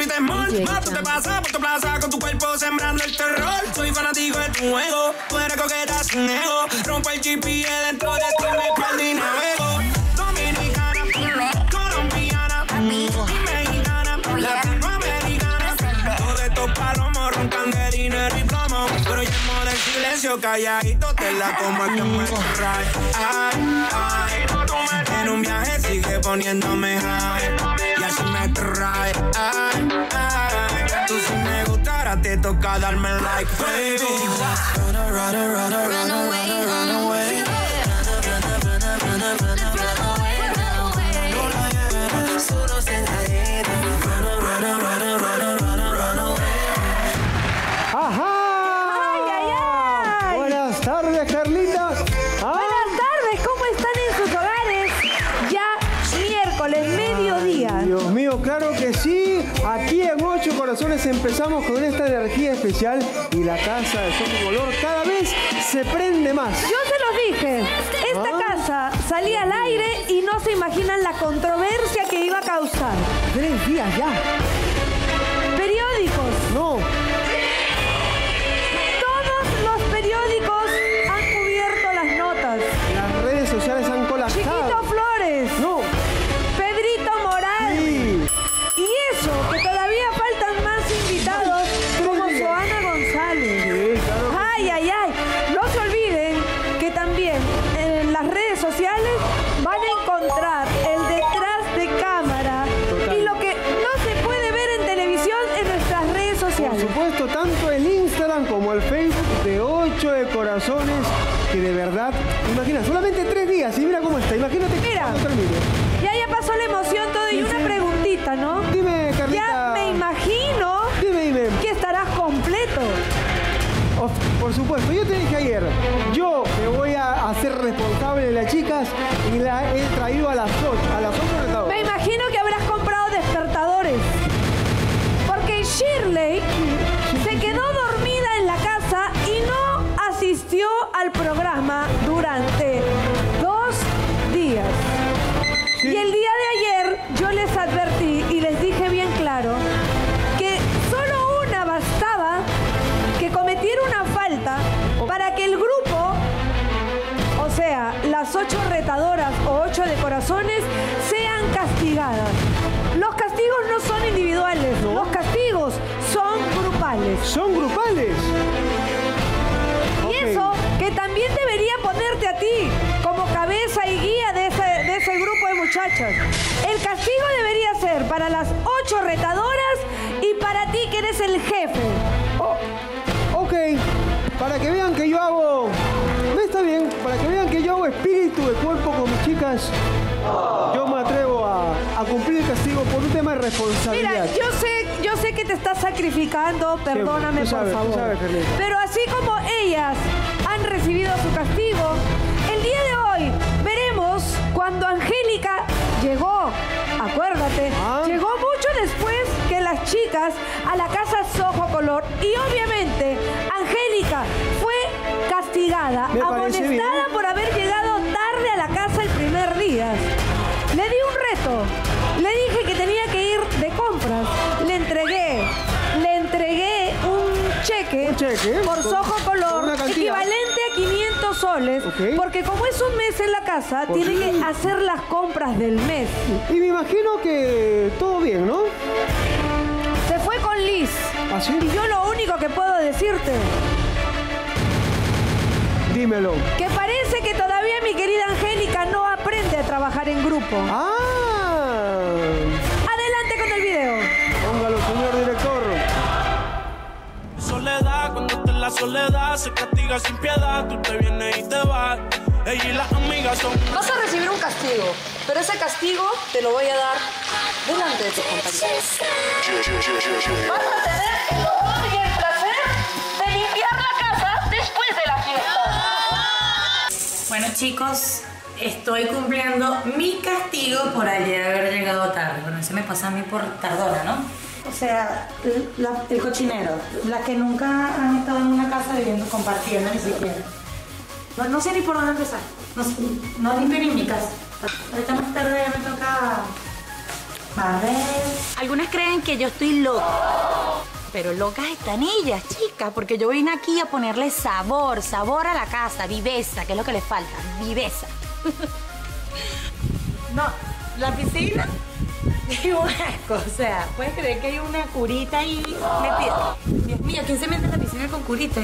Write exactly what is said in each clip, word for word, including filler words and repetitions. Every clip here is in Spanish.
señorita es mol. Mato te pasa por tu plaza con tu cuerpo sembrando el terror. Soy fanático de tu juego, tú eres coqueta sin ego. Rompo el G P S dentro de tu espalda y navego. Dominicana, colombiana, mexicana, latinoamericana. Todos estos palomos roncan de dinero y plomo. Pero yo amo del silencio, calladito te la como el que muestra. Ay, ay, en un viaje sigue poniéndome high. Y así me trae, ay, ay. Tú si me gustara te toca darme like, baby. Run away, run away, run away, run away, run away. Ajá. Ay, ay, ay. Buenas tardes, Carlita. Buenas tardes, ¿cómo están en sus hogares? Ya miércoles, mediodía. Dios mío, claro que sí. Aquí en Ocho Corazones empezamos con esta energía especial y la casa de Soho Color cada vez se prende más. Yo se los dije, esta ¿Ah? casa salía al aire y no se imaginan la controversia que iba a causar. Tres días ya. Periódicos. No. Todos los periódicos han cubierto las notas. Las redes sociales han colapsado. Chiquito Flores. No. Pedrito Moral. Sí. Y eso, que todavía faltan más invitados como Joana González. Sí, claro. Ay, ay, ay. No se olviden que también en las redes sociales van a encontrar el detrás de cámara y lo que no se puede ver en televisión en nuestras redes Por sociales. supuesto, tanto el Instagram como el Facebook de Ocho de Corazones, que de verdad, imagina, solamente tres días y mira cómo está, imagínate Mira. cuando termine. Ya ya pasó la emoción todo y Sí, una sí. preguntita, ¿no? Dime, Carlita. Ya me imagino Dime, dime. que estarás completo. Of- Por supuesto, yo te dije ayer, yo me voy a hacer responsable de las chicas y la he traído a las ocho, a las ocho retados. Me imagino que habrás comprado despertadores. Porque Shirley se quedó dormida en la casa y no asistió al programa durante dos días. Sí. Y el día de ayer yo les advertí y les dije bien claro que solo una bastaba que cometiera una falta para que el grupo, o sea, las ocho retadoras o ocho de corazones, sean castigadas. Los castigos no son individuales, los castigos son grupales. Son grupales. Y Ok. eso que también debería ponerte a ti como cabeza y guía de ese, de ese grupo de muchachas. El castigo debería ser para las ocho retadoras y para ti que eres el jefe. Oh, ok, para que vean que yo hago... No, está bien, para que vean que yo hago espíritu de cuerpo con mis chicas, yo me atrevo a, a cumplir el castigo por un tema de responsabilidad. Mira, yo sé, yo sé que te estás sacrificando, perdóname tú sabes, por favor. tú sabes, Felipe. Pero así como ellas han recibido su castigo, el día de hoy veremos cuando Angélica llegó, acuérdate, Ah. llegó mucho después que las chicas a la casa Soho Color y obviamente Angélica fue castigada, Me parece bien. amonestada por haber llegado tarde a la casa el primer día. Le di un reto, le dije que tenía que ir de compras, le entregué, le entregué un cheque, Un cheque, por con- Soho con Color una cantidad. equivalente a quinientos soles, Ok. porque como es un mes en la casa, Por tiene que hacer las compras del mes. Y me imagino que todo bien, ¿no? Se fue con Liz. ¿Así? Y yo lo único que puedo decirte, Dímelo. que parece que todavía mi querida Angélica no aprende a trabajar en grupo. ¡Ah! Adelante con el video. Póngalo, señor director. Soledad, cuando está en la soledad, se castiga sin piedad, tú te vienes y te vas. Ella y las amigas son... Vas a recibir un castigo, pero ese castigo te lo voy a dar delante de tus compañeros. Vas a tener el honor y el placer de limpiar la casa después de la fiesta. Bueno, chicos, estoy cumpliendo mi castigo por ayer haber llegado tarde. Bueno, se me pasa a mí por tardona, ¿no? O sea, la- el cochinero, las que nunca han estado en una casa viviendo, compartiendo ni siquiera. No, no sé ni por dónde empezar. No, sé- no limpio ni mi casa. Ahorita más tarde ya me toca barrer. Algunas creen que yo estoy loca. Pero locas están ellas, chicas, porque yo vine aquí a ponerle sabor, sabor a la casa, viveza, que es lo que les falta, viveza. No, la piscina y un asco, o sea, puedes creer que hay una curita ahí metida. Dios mío, ¿quién se mete en la piscina con curita?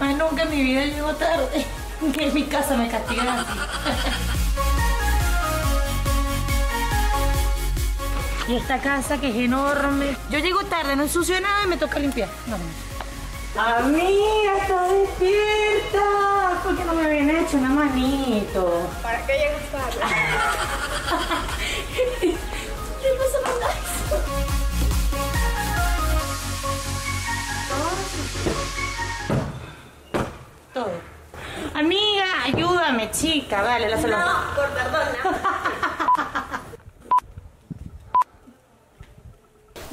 Más nunca en mi vida llego tarde, que en mi casa me castigan así. Y esta casa que es enorme. Yo llego tarde, no ensucio nada y me toca limpiar. No, no. Amiga, estás despierta. ¿Por qué no me habían hecho una manito? ¿Para qué llegas tarde? ¿Qué pasa con eso? Todo. Todo. Amiga, ayúdame, chica. Vale, la salón. No, por perdona.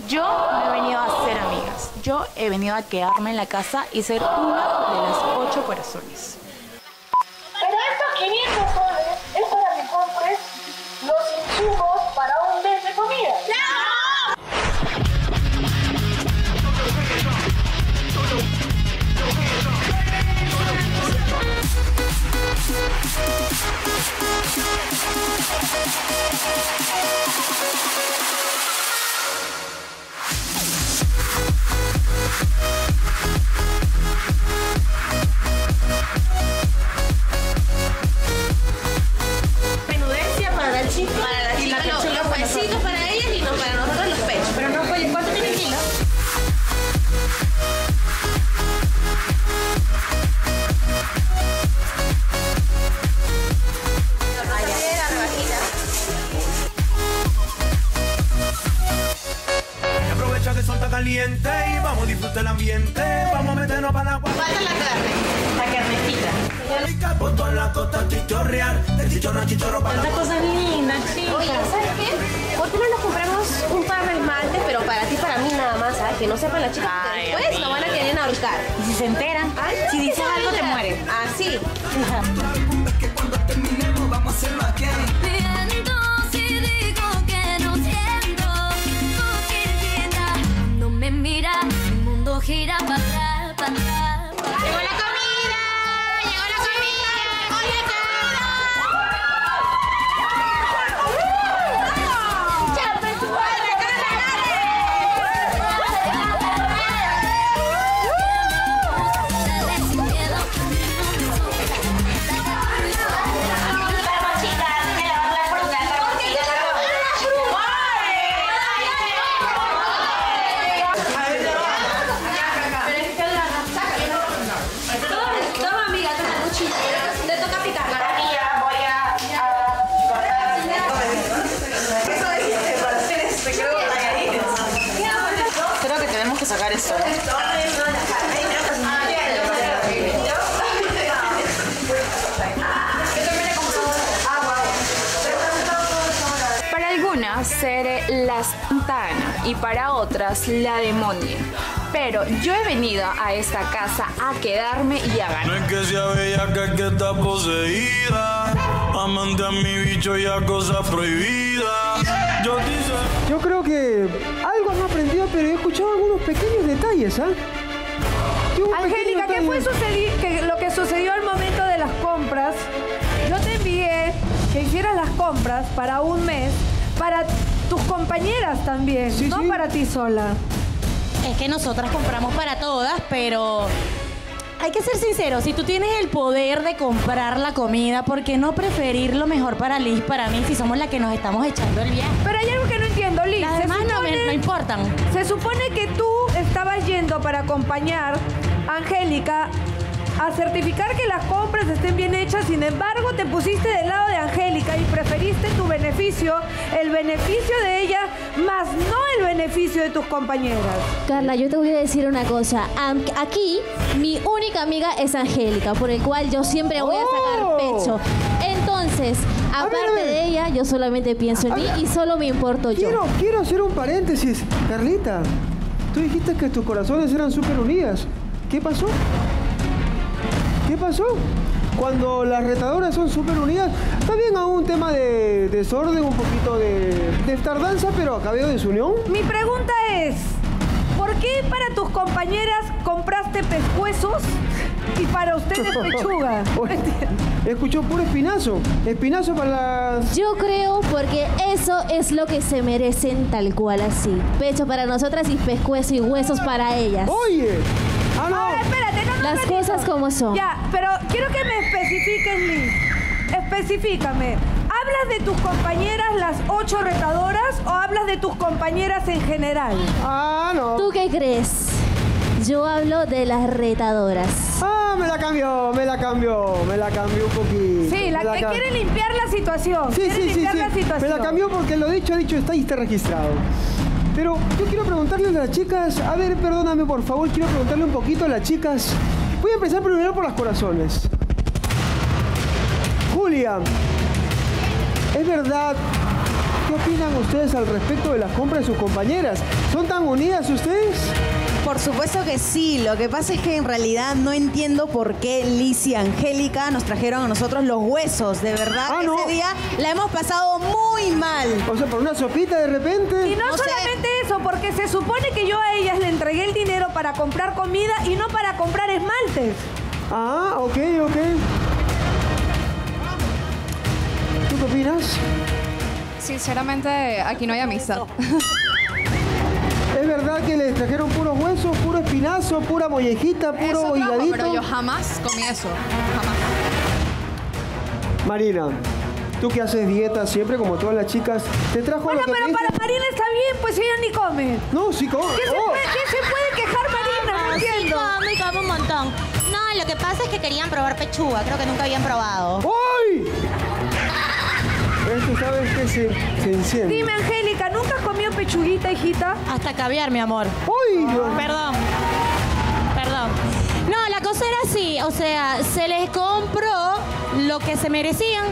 Yo no he venido a ser amigas. Yo he venido a quedarme en la casa y ser una de las ocho corazones. Pero estos quinientos dólares es para que compres los insumos para un mes de comida. Caliente y vamos a disfrutar el ambiente, vamos a meternos para la agua. Falta la carne, la carnecita. Por toda la costa chichorrear, de chichorro a chichorro para la costa. Cuántas cosas lindas, chicas. Oye, ¿sabes qué? ¿Por qué no nos compramos un par de esmaltes, pero para ti, para mí nada más, ¿sabes? Que no sepan las chicas, ay, porque después lo van a querer ahorcar. Y si se enteran, ay, si dices algo te mueres. Así. Que cuando terminemos vamos a hacerlo aquí. Mira, el mundo gira para atrás, para atrás. ¡Llegó la comida! ¡Llegó la comida! ¡Llegó la comida! ¡Ya me subo sacar eso. Para algunas seré la santana y para otras la demonia. Pero yo he venido a esta casa a quedarme y a ganar. No es que sea bellaca que está poseída, amante a mi bicho y a cosas prohibidas. Yo, yo creo que algo no aprendido, pero he escuchado algunos pequeños detalles, ¿ah? ¿eh? Angélica, ¿qué fue sucedi que lo que sucedió al momento de las compras? Yo te envié que hicieras las compras para un mes, para tus compañeras también, sí, no sí. Para ti sola. Es que nosotras compramos para todas, pero hay que ser sinceros, si tú tienes el poder de comprar la comida, ¿por qué no preferir lo mejor para Liz, para mí, si somos las que nos estamos echando el viaje? Pero hay algo que no entiendo, Liz. Las demás no me importan. Se supone que tú estabas yendo para acompañar a Angélica a certificar que las compras estén bien hechas, sin embargo, te pusiste del lado de Angélica y preferiste tu beneficio, el beneficio de ella, más no el beneficio de tus compañeras. Carla, yo te voy a decir una cosa. Aquí, mi única amiga es Angélica, por el cual yo siempre voy oh. a sacar pecho. Entonces, aparte a ver, a ver. de ella, yo solamente pienso en mí y solo me importo quiero, yo. Quiero hacer un paréntesis. Carlita, tú dijiste que tus corazones eran súper unidas. ¿Qué pasó? ¿Qué pasó? cuando las retadoras son súper unidas. También a un tema de desorden, un poquito de, de tardanza, pero acá veo desunión. Mi pregunta es, ¿por qué para tus compañeras compraste pescuezos y para ustedes pechuga? Escuchó puro espinazo. Espinazo para las... Yo creo porque eso es lo que se merecen tal cual así. Pecho para nosotras y pescuezo y huesos para ellas. ¡Oye! Ah, no. Ahora, espérate, no, no. Las cosas como son. Ya, pero quiero que me especifiques, Liz. Especifícame. ¿Hablas de tus compañeras, las ocho retadoras, o hablas de tus compañeras en general? Ah, no. ¿Tú qué crees? Yo hablo de las retadoras. Ah, me la cambió, me la cambió, me la cambió un poquito. Sí, la que la quiere limpiar la situación. Sí, sí, sí, sí. La situación. Me la cambió porque lo dicho, ha dicho, está y está registrado. Pero yo quiero preguntarle a las chicas, a ver, perdóname por favor, quiero preguntarle un poquito a las chicas. Voy a empezar primero por las corazones. Julia, ¿es verdad? ¿Qué opinan ustedes al respecto de las compras de sus compañeras? ¿Son tan unidas ustedes? Por supuesto que sí, lo que pasa es que en realidad no entiendo por qué Liz y Angélica nos trajeron a nosotros los huesos, de verdad ah, que no. Ese día la hemos pasado muy mal. O sea, por una sopita de repente. Y no, no solamente sé. Eso, porque se supone que yo a ellas le entregué el dinero para comprar comida y no para comprar esmaltes. Ah, ok, ok. ¿Tú qué opinas? Sinceramente, aquí no hay amistad. ¿Es verdad que les trajeron puros huesos, puro espinazo, pura mollejita, puro hígadito? Pero yo jamás comí eso, jamás. Marina, tú que haces dieta siempre, como todas las chicas, te trajo bueno, lo que pero para Marina está bien, pues ella ni come. No, sí come. ¿Qué, oh. ¿Qué se puede quejar Marina? No, no entiendo. Sí, come, come un montón. No, lo que pasa es que querían probar pechuga, creo que nunca habían probado. ¡Uy! Esto sabes que se, se enciende. Dime, Angélica, ¿nunca has comido pechuguita, hijita? Hasta caviar, mi amor. ¡Uy! Oh, perdón. Perdón. No, la cosa era así. O sea, se les compró lo que se merecían.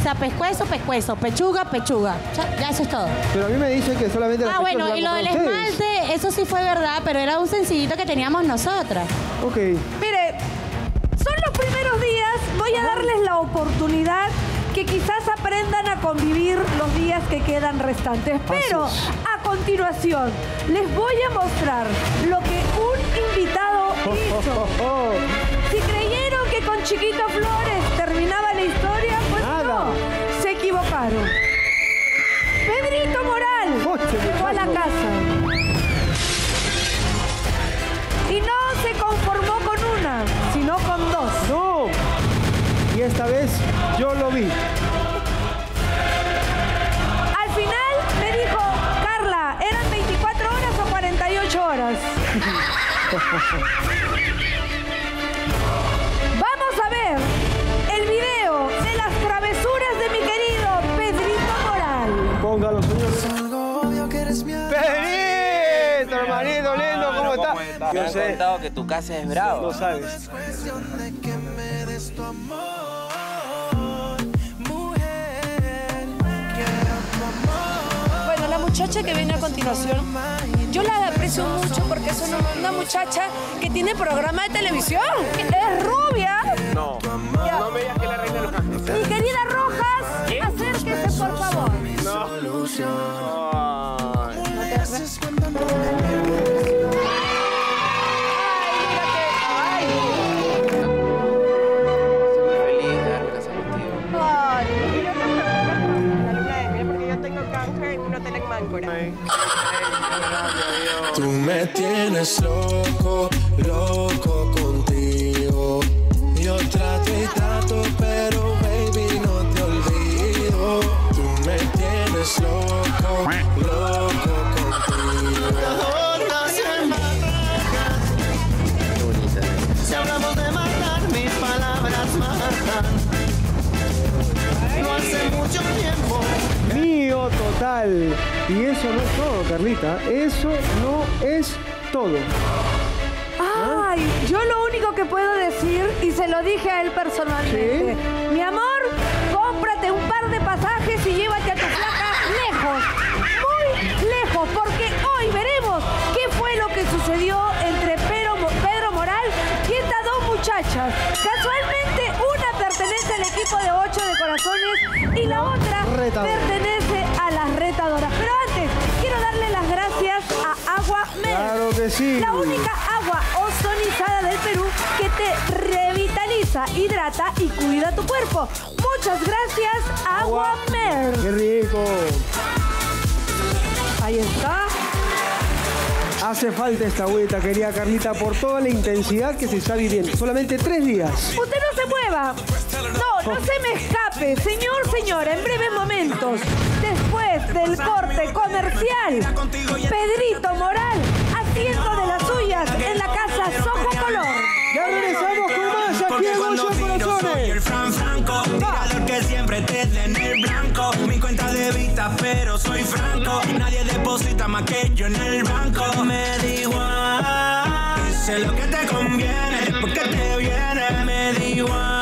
O sea, pescuezo, pescuezo. Pechuga, pechuga. Ya eso es todo. Pero a mí me dicen que solamente... Ah, bueno, y lo del esmalte, eso sí fue verdad, pero era un sencillito que teníamos nosotras. Ok. Mire, son los primeros días. Voy a darles la oportunidad... que quizás aprendan a convivir los días que quedan restantes. Pero a continuación les voy a mostrar lo que un invitado hizo. Oh, oh, oh, oh. Si creyeron que con Chiquito Flores terminaba la historia, pues nada. No, se equivocaron. Pedrito Moral llegó a la casa. Y no se conformó con una, sino con dos. ¡No! Y esta vez yo lo vi. Al final me dijo, Carla, ¿eran veinticuatro horas o cuarenta y ocho horas? Vamos a ver el video de las travesuras de mi querido Pedrito Moral. Póngalo, señor. ¡Pedrito, hermanito lindo! ¿Cómo estás? Está? Me han sé. contado que tu casa es brava. Lo sabes. Bueno, la muchacha que viene a continuación, yo la aprecio mucho porque es una, una muchacha que tiene programa de televisión. Es rubia. No, ya. No me digas que la reina Rojas. Mi querida Rojas, ¿qué? Acérquese, por favor. No. Ay. No te Tú me tienes loco, loco contigo. Yo trato y trato, pero baby no te olvido. Tú me tienes loco, loco contigo. Qué bonita. Si hablamos de matar, mis palabras matan. No hace mucho tiempo. Mío total. Y eso no es todo, Carlita. Eso no es todo. Ay, ¿ah? Yo lo único que puedo decir, y se lo dije a él personalmente. ¿Sí? Mi amor, cómprate un par de pasajes y llévate a tu placa lejos. Muy lejos, porque hoy veremos qué fue lo que sucedió entre Pedro, Pedro Moral y estas dos muchachas. Casualmente, una persona Corazones y la otra Retadora. Pertenece a las Retadoras. Pero antes, quiero darle las gracias a Agua Mer. Claro que sí. La única agua ozonizada del Perú que te revitaliza, hidrata y cuida tu cuerpo. Muchas gracias, Agua, Agua Mer. ¡Qué rico! Ahí está. Hace falta esta agüita, querida Carlita, por toda la intensidad que se está viviendo. Solamente tres días. Usted no se mueva. No, no se me escape. Señor, señora, en breves momentos, después del corte comercial, Pedrito Moral haciendo de las suyas en la Casa Soho Color. Ya regresamos con más aquí en Ocho de Corazones. Que siempre te den el blanco, mi cuenta de vista, pero soy franco. Nadie deposita más que yo en el banco. Me da igual, sé lo que te conviene, porque te viene. Me da igual.